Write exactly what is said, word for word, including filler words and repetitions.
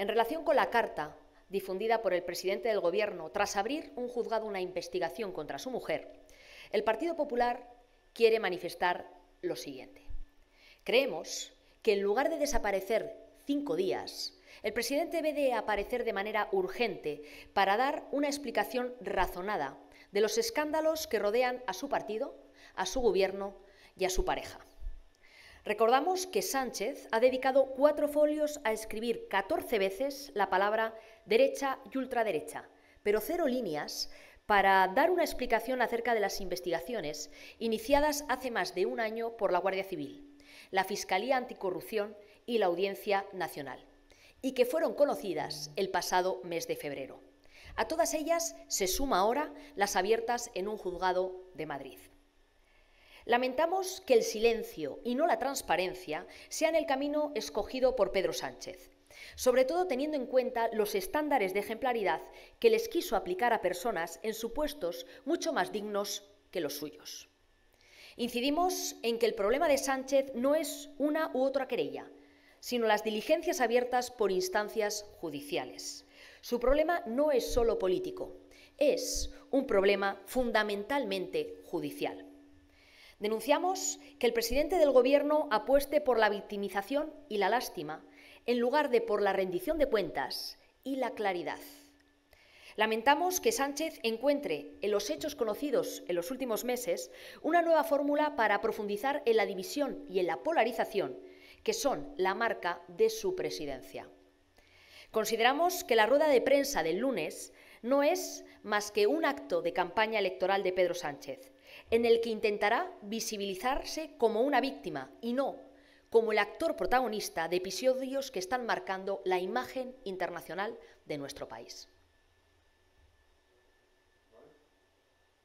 En relación con la carta difundida por el presidente del Gobierno tras abrir un juzgado una investigación contra su mujer, el Partido Popular quiere manifestar lo siguiente. Creemos que en lugar de desaparecer cinco días, el presidente debe de aparecer de manera urgente para dar una explicación razonada de los escándalos que rodean a su partido, a su gobierno y a su pareja. Recordamos que Sánchez ha dedicado cuatro folios a escribir catorce veces la palabra derecha y ultraderecha, pero cero líneas para dar una explicación acerca de las investigaciones iniciadas hace más de un año por la Guardia Civil, la Fiscalía Anticorrupción y la Audiencia Nacional, y que fueron conocidas el pasado mes de febrero. A todas ellas se suma ahora las abiertas en un juzgado de Madrid. Lamentamos que el silencio y no la transparencia sean el camino escogido por Pedro Sánchez, sobre todo teniendo en cuenta los estándares de ejemplaridad que les quiso aplicar a personas en supuestos mucho más dignos que los suyos. Incidimos en que el problema de Sánchez no es una u otra querella, sino las diligencias abiertas por instancias judiciales. Su problema no es solo político, es un problema fundamentalmente judicial. Denunciamos que el presidente del Gobierno apueste por la victimización y la lástima en lugar de por la rendición de cuentas y la claridad. Lamentamos que Sánchez encuentre en los hechos conocidos en los últimos meses una nueva fórmula para profundizar en la división y en la polarización que son la marca de su presidencia. Consideramos que la rueda de prensa del lunes no es más que un acto de campaña electoral de Pedro Sánchez, en el que intentará visibilizarse como una víctima y no como el actor protagonista de episodios que están marcando la imagen internacional de nuestro país.